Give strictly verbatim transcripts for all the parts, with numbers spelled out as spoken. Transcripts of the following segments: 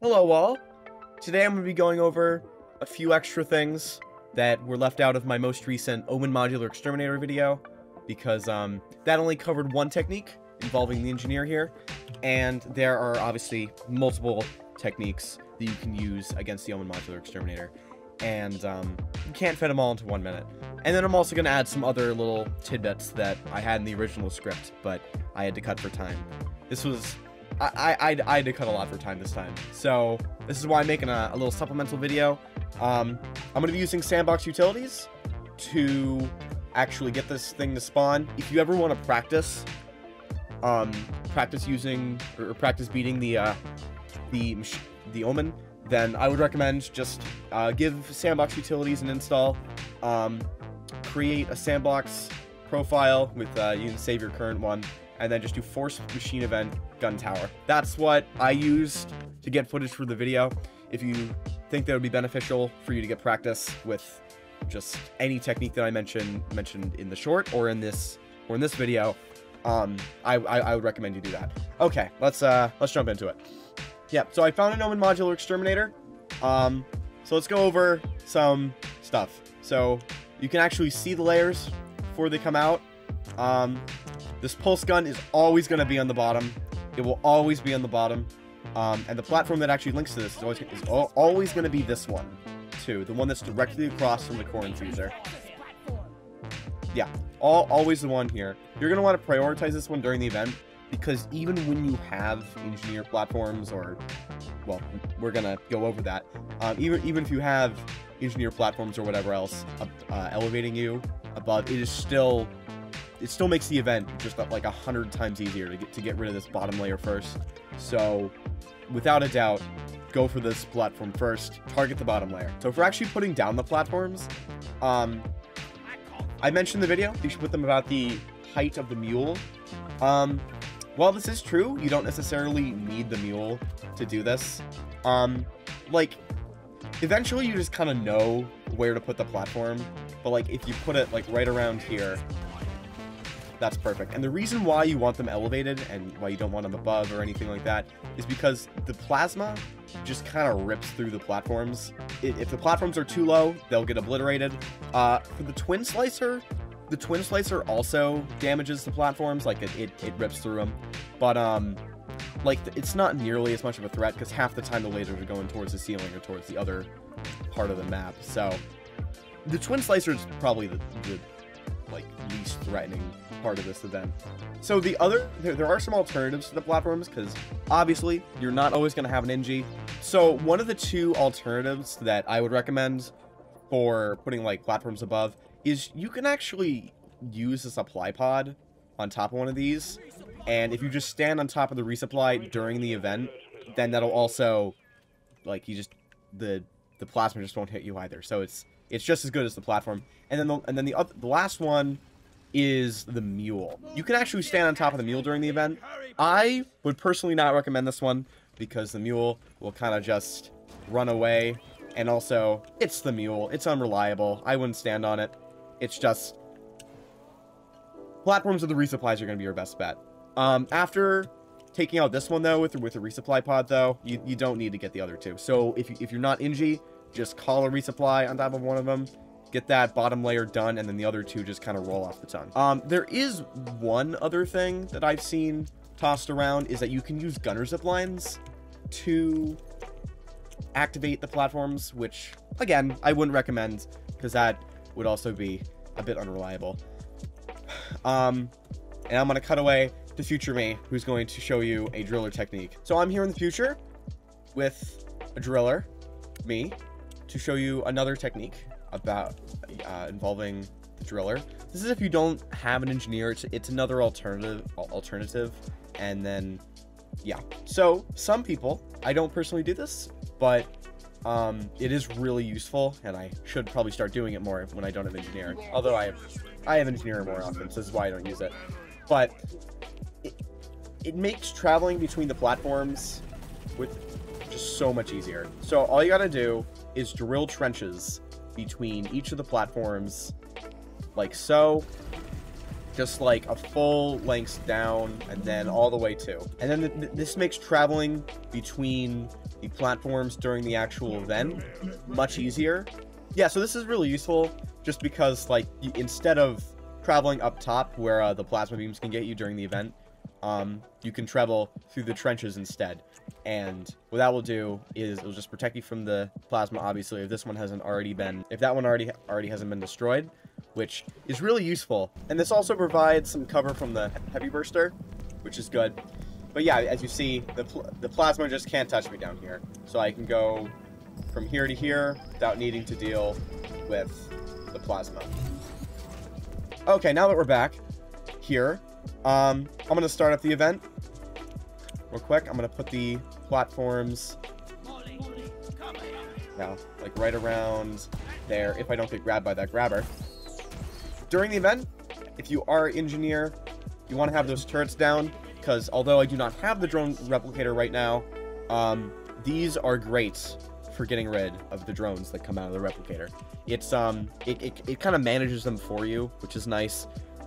Hello all! Today I'm going to be going over a few extra things that were left out of my most recent Omen Modular Exterminator video, because um, that only covered one technique involving the Engineer here, and there are obviously multiple techniques that you can use against the Omen Modular Exterminator, and um, you can't fit them all into one minute. And then I'm also going to add some other little tidbits that I had in the original script, but I had to cut for time. This was... I, I, I had to cut a lot for time this time, so this is why I'm making a, a little supplemental video. Um, I'm going to be using Sandbox Utilities to actually get this thing to spawn. If you ever want to practice, um, practice using, or, or practice beating the, uh, the, the Omen, then I would recommend just uh, give Sandbox Utilities an install, um, create a Sandbox profile with, uh, you can save your current one, and then just do force machine event gun tower. That's what I used to get footage for the video. If you think that would be beneficial for you to get practice with just any technique that I mentioned mentioned in the short or in this or in this video, um, I, I, I would recommend you do that. Okay, let's uh, let's jump into it. Yeah, so I found an Omen Modular Exterminator. Um, so let's go over some stuff. So you can actually see the layers before they come out. Um, This pulse gun is always going to be on the bottom. It will always be on the bottom. Um, and the platform that actually links to this is always, is always going to be this one, too. The one that's directly across from the Core Infuser. Yeah, all, always the one here. You're going to want to prioritize this one during the event, because even when you have Engineer platforms or... Well, we're going to go over that. Um, even, even if you have Engineer platforms or whatever else up, uh, elevating you above, it is still... It still makes the event just like a hundred times easier to get to get rid of this bottom layer first. So, without a doubt, go for this platform first. Target the bottom layer. So, if we're actually putting down the platforms, um, I mentioned in the video you should put them about the height of the mule. Um, while this is true, you don't necessarily need the mule to do this. Um, like, eventually you just kind of know where to put the platform, but like if you put it like right around here. That's perfect. And the reason why you want them elevated and why you don't want them above or anything like that is because the plasma just kind of rips through the platforms. If the platforms are too low, they'll get obliterated. Uh, for the Twin Slicer, the Twin Slicer also damages the platforms. Like, it, it, it rips through them. But, um, like, it's not nearly as much of a threat because half the time the lasers are going towards the ceiling or towards the other part of the map. So, the Twin Slicer is probably the, the like, least threatening part of this event. So the other, there, there are some alternatives to the platforms, because obviously you're not always going to have an Engie. So one of the two alternatives that I would recommend for putting like platforms above is you can actually use a supply pod on top of one of these, and if you just stand on top of the resupply during the event, then that'll also, like, you just, the the plasma just won't hit you either. So it's it's just as good as the platform. And then the, and then the other, the last one is the mule. You can actually stand on top of the mule during the event. I would personally not recommend this one because the mule will kind of just run away, and also it's the mule. It's unreliable. I wouldn't stand on it. It's just platforms with the resupplies are going to be your best bet. Um, after taking out this one though with with a resupply pod though, you you don't need to get the other two. So if you, if you're not Engie, just call a resupply on top of one of them. Get that bottom layer done, and then the other two just kind of roll off the tongue. Um, there is one other thing that I've seen tossed around, is that you can use gunner ziplines to activate the platforms, which, again, I wouldn't recommend, because that would also be a bit unreliable. Um, and I'm going to cut away to future me, who's going to show you a driller technique. So I'm here in the future with a driller, me, to show you another technique about uh, involving the driller. This is if you don't have an Engineer. It's, it's another alternative, alternative, and then, yeah. So some people, I don't personally do this, but um, it is really useful, and I should probably start doing it more when I don't have Engineer. Although I have, I have Engineer more often, so this is why I don't use it. But it, it makes traveling between the platforms with just so much easier. So all you gotta do is drill trenches between each of the platforms, like so, just like a full length down and then all the way to. And then th this makes traveling between the platforms during the actual event much easier. Yeah, so this is really useful just because, like, instead of traveling up top where uh, the plasma beams can get you during the event, um, you can travel through the trenches instead. And what that will do is it'll just protect you from the plasma, obviously, if this one hasn't already been, if that one already already hasn't been destroyed, which is really useful. And this also provides some cover from the heavy burster, which is good. But yeah, as you see, the, pl the plasma just can't touch me down here. So I can go from here to here without needing to deal with the plasma. Okay, now that we're back here, um, I'm gonna start up the event real quick. I'm gonna put the platforms now, like right around there if I don't get grabbed by that grabber. During the event, if you are an engineer, you want to have those turrets down, because although I do not have the drone replicator right now, um, these are great for getting rid of the drones that come out of the replicator. It's um, it, it, it kind of manages them for you, which is nice.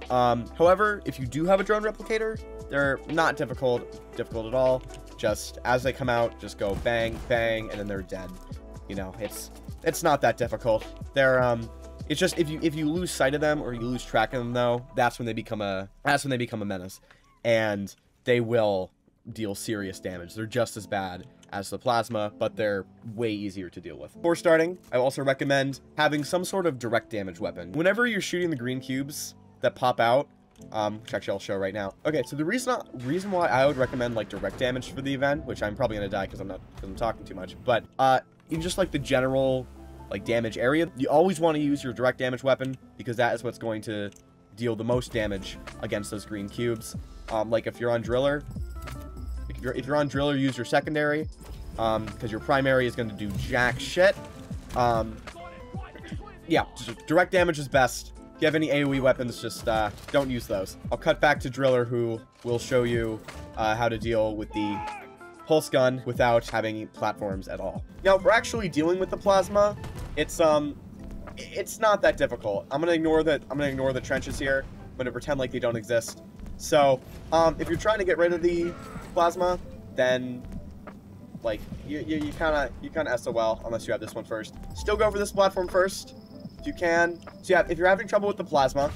Um, however, if you do have a drone replicator, they're not difficult, difficult at all. Just as they come out, just go bang, bang, and then they're dead. You know, it's it's not that difficult. They're um. It's just if you if you lose sight of them or you lose track of them, though, that's when they become a that's when they become a menace, and they will deal serious damage. They're just as bad as the plasma, but they're way easier to deal with. Before starting, I also recommend having some sort of direct damage weapon. Whenever you're shooting the green cubes that pop out, um, which actually I'll show right now. Okay, so the reason reason why I would recommend like direct damage for the event, which I'm probably gonna die because I'm not because I'm talking too much, but uh, in just like the general. Like damage area, you always want to use your direct damage weapon because that is what's going to deal the most damage against those green cubes. Um, like if you're on driller, if you're, if you're on driller, use your secondary um, because your primary is going to do jack shit. Um, yeah, just direct damage is best. If you have any A O E weapons, just uh, don't use those. I'll cut back to driller, who will show you uh, how to deal with the pulse gun without having platforms at all. Now we're actually dealing with the plasma. It's um, it's not that difficult. I'm gonna ignore that. I'm gonna ignore the trenches here. I'm gonna pretend like they don't exist. So, um, if you're trying to get rid of the plasma, then like you you you kind of you kind of S O L unless you have this one first. Still go for this platform first if you can. So yeah, if you're having trouble with the plasma,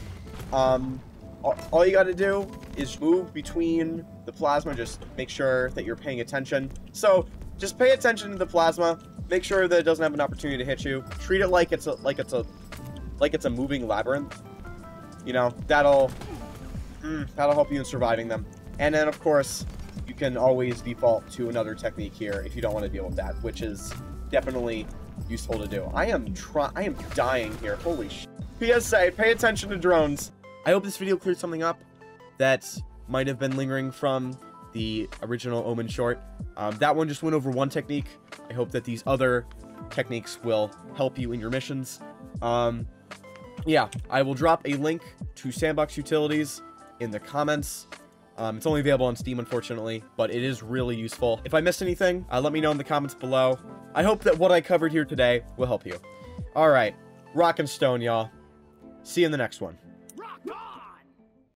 um, all, all you gotta do is move between the plasma. Just make sure that you're paying attention. So just pay attention to the plasma. Make sure that it doesn't have an opportunity to hit you. Treat it like it's a like it's a like it's a moving labyrinth. You know, that'll mm, that'll help you in surviving them. And then of course, you can always default to another technique here if you don't want to deal with that, which is definitely useful to do. I am try I am dying here. Holy shit. P S A, pay attention to drones. I hope this video cleared something up that might have been lingering from the original Omen short. Um, that one just went over one technique. I hope that these other techniques will help you in your missions. Um, yeah, I will drop a link to Sandbox Utilities in the comments. Um, it's only available on Steam, unfortunately, but it is really useful. If I missed anything, uh, let me know in the comments below. I hope that what I covered here today will help you. All right, rock and stone, y'all. See you in the next one.